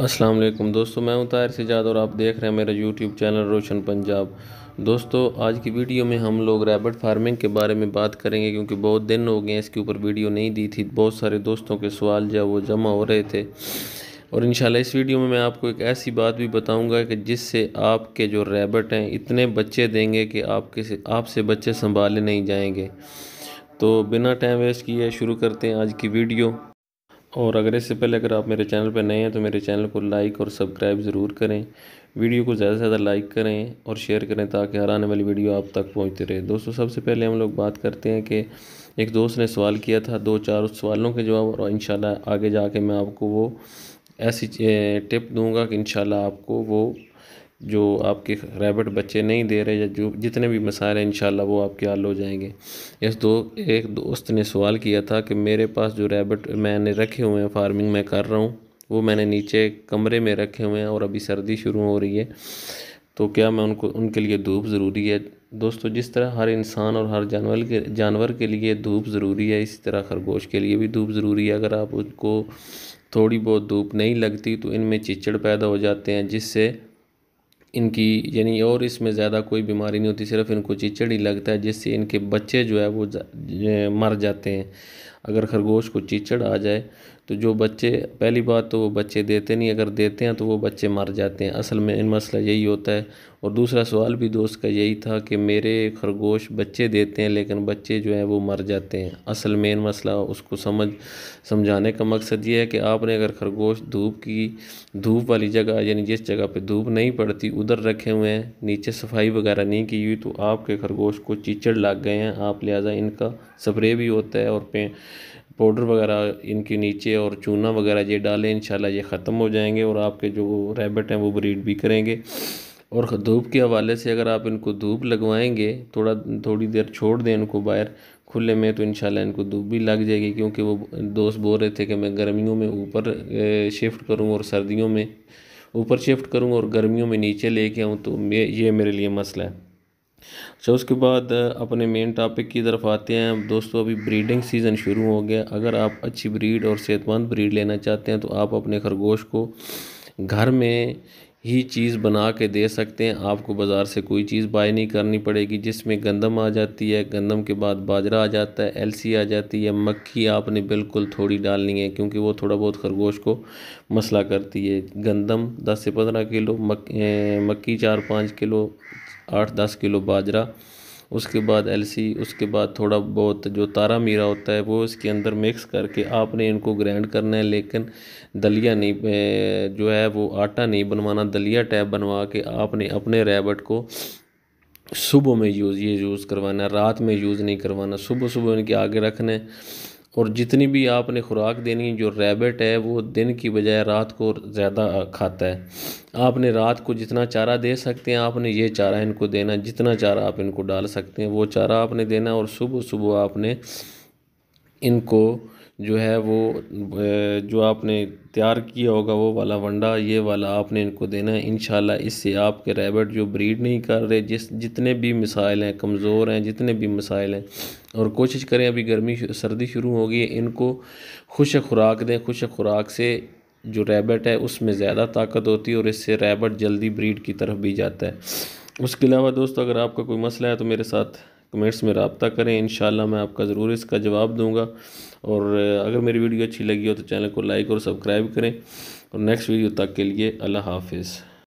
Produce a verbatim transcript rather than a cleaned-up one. अस्सलाम वालेकुम दोस्तों, मैं उत्तर सजाद और आप देख रहे हैं मेरा यूट्यूब चैनल रोशन पंजाब। दोस्तों, आज की वीडियो में हम लोग रैबिट फार्मिंग के बारे में बात करेंगे, क्योंकि बहुत दिन हो गए हैं इसके ऊपर वीडियो नहीं दी थी। बहुत सारे दोस्तों के सवाल जो वो जमा हो रहे थे, और इंशाल्लाह इस वीडियो में मैं आपको एक ऐसी बात भी बताऊंगा कि जिससे आपके जो रैबिट हैं इतने बच्चे देंगे कि आपके आपसे बच्चे संभाले नहीं जाएंगे। तो बिना टाइम वेस्ट किए शुरू करते हैं आज की वीडियो। और अगर इससे पहले अगर आप मेरे चैनल पर नए हैं तो मेरे चैनल को लाइक और सब्सक्राइब ज़रूर करें, वीडियो को ज़्यादा से ज़्यादा लाइक करें और शेयर करें ताकि हर आने वाली वीडियो आप तक पहुंचती रहे। दोस्तों, सबसे पहले हम लोग बात करते हैं कि एक दोस्त ने सवाल किया था, दो चार उस सवालों के जवाब, और इंशाल्लाह आगे जाके मैं आपको वो ऐसी टिप दूँगा कि इंशाल्लाह आपको वो जो आपके रैबिट बच्चे नहीं दे रहे या जो जितने भी मसाइल हैं इंशाल्लाह वो आपके हल हो जाएंगे। इस दो एक दोस्त ने सवाल किया था कि मेरे पास जो रैबिट मैंने रखे हुए हैं, फार्मिंग मैं कर रहा हूँ, वो मैंने नीचे कमरे में रखे हुए हैं और अभी सर्दी शुरू हो रही है, तो क्या मैं उनको उनके लिए धूप ज़रूरी है? दोस्तों, जिस तरह हर इंसान और हर जानवर के जानवर के लिए धूप ज़रूरी है, इसी तरह खरगोश के लिए भी धूप ज़रूरी है। अगर आप उनको थोड़ी बहुत धूप नहीं लगती तो इनमें चिचड़ पैदा हो जाते हैं, जिससे इनकी यानी और इसमें ज़्यादा कोई बीमारी नहीं होती, सिर्फ इनको चिचड़ ही लगता है, जिससे इनके बच्चे जो है वो जा, मर जाते हैं। अगर खरगोश को चिचड़ आ जाए तो जो बच्चे, पहली बात तो वो बच्चे देते नहीं, अगर देते हैं तो वो बच्चे मर जाते हैं, असल में इन मसला यही होता है। और दूसरा सवाल भी दोस्त का यही था कि मेरे खरगोश बच्चे देते हैं लेकिन बच्चे जो हैं वो मर जाते हैं। असल में इन मसला उसको समझ समझाने का मकसद ये है कि आपने अगर खरगोश धूप की धूप वाली जगह यानी जिस जगह पर धूप नहीं पड़ती उधर रखे हुए हैं, नीचे सफाई वगैरह नहीं की हुई, तो आपके खरगोश को चिचड़ लग गए हैं। आप लिहाजा इनका स्प्रे भी होता है और पे पाउडर वगैरह इनके नीचे और चूना वगैरह ये डालें, इंशाल्लाह ये ख़त्म हो जाएंगे और आपके जो रैबिट हैं वो ब्रीड भी करेंगे। और धूप के हवाले से अगर आप इनको धूप लगवाएंगे, थोड़ा थोड़ी देर छोड़ दें इनको बाहर खुले में, तो इंशाल्लाह इनको धूप भी लग जाएगी। क्योंकि वो दोस्त बोल रहे थे कि मैं गर्मियों में ऊपर शिफ्ट करूँ और सर्दियों में ऊपर शिफ्ट करूँ और गर्मियों में नीचे लेके आऊँ, तो ये मेरे लिए मसला है। अच्छा, उसके बाद अपने मेन टॉपिक की तरफ आते हैं। दोस्तों, अभी ब्रीडिंग सीज़न शुरू हो गया। अगर आप अच्छी ब्रीड और सेहतमंद ब्रीड लेना चाहते हैं तो आप अपने खरगोश को घर में ही चीज़ बना के दे सकते हैं। आपको बाज़ार से कोई चीज़ बाय नहीं करनी पड़ेगी, जिसमें गंदम आ जाती है, गंदम के बाद बाजरा आ जाता है, एलसी आ जाती है, मक्खी आपने बिल्कुल थोड़ी डालनी है, क्योंकि वो थोड़ा बहुत खरगोश को मसला करती है। गंदम दस से पंद्रह किलो, मक, मक्खी चार पाँच किलो, आठ दस किलो बाजरा, उसके बाद एलसी, उसके बाद थोड़ा बहुत जो तारा मीरा होता है वो इसके अंदर मिक्स करके आपने इनको ग्राइंड करना है। लेकिन दलिया नहीं, जो है वो आटा नहीं बनवाना, दलिया टाइप बनवा के आपने अपने रैबिट को सुबह में यूज़ ये यूज़ करवाना है, रात में यूज़ नहीं करवाना। सुबह सुबह इनके आगे रखना है, और जितनी भी आपने खुराक देनी है, जो रैबिट है वो दिन की बजाय रात को ज़्यादा खाता है। आपने रात को जितना चारा दे सकते हैं आपने ये चारा इनको देना, जितना चारा आप इनको डाल सकते हैं वो चारा आपने देना, और सुबह सुबह आपने इनको जो है वो जो आपने तैयार किया होगा वो वाला वंडा, ये वाला आपने इनको देना है। इंशाल्लाह इससे आपके रैबिट जो ब्रीड नहीं कर रहे, जिस जितने भी मिसाइल हैं कमज़ोर हैं, जितने भी मिसाइल हैं, और कोशिश करें अभी गर्मी सर्दी शुरू हो गई है, इनको खुश खुराक दें। खुश खुराक से जो रैबिट है उसमें ज़्यादा ताकत होती है और इससे रैबिट जल्दी ब्रीड की तरफ भी जाता है। उसके अलावा दोस्तों, अगर आपका कोई मसला है तो मेरे साथ कमेंट्स में रब्ता करें, इंशाल्लाह मैं आपका ज़रूर इसका जवाब दूंगा। और अगर मेरी वीडियो अच्छी लगी हो तो चैनल को लाइक और सब्सक्राइब करें, और नेक्स्ट वीडियो तक के लिए अल्लाह हाफिज़।